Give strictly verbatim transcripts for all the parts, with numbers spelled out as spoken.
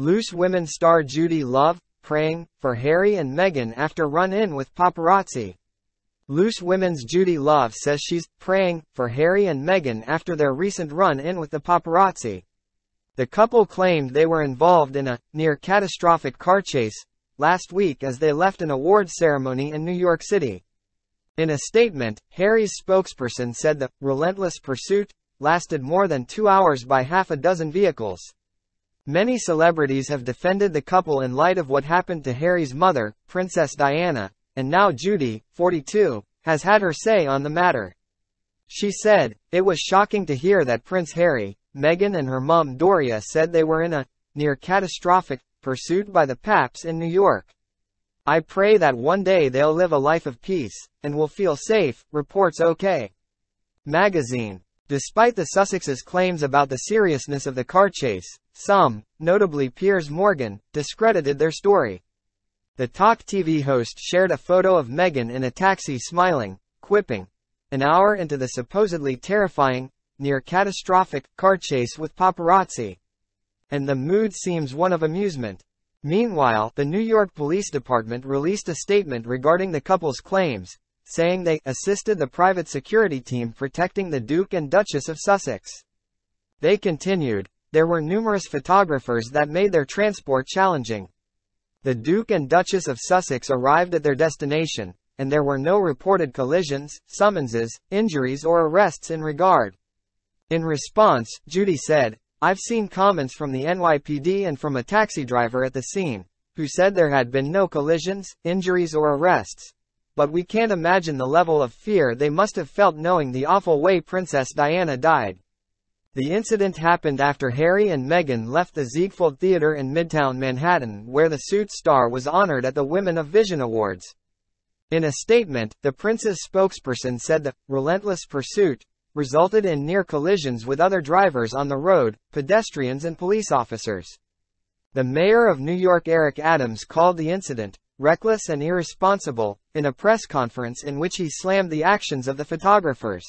Loose Women star Judi Love, praying for Harry and Meghan after run-in with paparazzi. Loose Women's Judi Love says she's praying for Harry and Meghan after their recent run-in with the paparazzi. The couple claimed they were involved in a near-catastrophic car chase last week as they left an awards ceremony in New York City. In a statement, Harry's spokesperson said the relentless pursuit lasted more than two hours by half a dozen vehicles. Many celebrities have defended the couple in light of what happened to Harry's mother, Princess Diana, and now Judi, forty-two, has had her say on the matter. She said, "It was shocking to hear that Prince Harry, Meghan and her mum Doria said they were in a near-catastrophic pursuit by the paps in New York. I pray that one day they'll live a life of peace, and will feel safe," reports OK Magazine. Despite the Sussexes' claims about the seriousness of the car chase, some, notably Piers Morgan, discredited their story. The talk T V host shared a photo of Meghan in a taxi smiling, quipping, an hour into the supposedly terrifying, near-catastrophic, car chase with paparazzi. And the mood seems one of amusement. Meanwhile, the New York Police Department released a statement regarding the couple's claims, saying they assisted the private security team protecting the Duke and Duchess of Sussex. They continued, "There were numerous photographers that made their transport challenging. The Duke and Duchess of Sussex arrived at their destination, and there were no reported collisions, summonses, injuries or arrests in regard." In response, Judi said, "I've seen comments from the N Y P D and from a taxi driver at the scene, who said there had been no collisions, injuries or arrests. But we can't imagine the level of fear they must have felt knowing the awful way Princess Diana died." The incident happened after Harry and Meghan left the Ziegfeld Theater in Midtown Manhattan, where the Suits star was honored at the Women of Vision Awards. In a statement, the prince's spokesperson said the relentless pursuit resulted in near collisions with other drivers on the road, pedestrians and police officers. The mayor of New York, Eric Adams, called the incident reckless and irresponsible, in a press conference in which he slammed the actions of the photographers.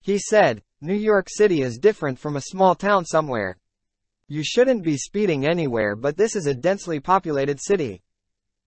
He said, "New York City is different from a small town somewhere. You shouldn't be speeding anywhere, but this is a densely populated city.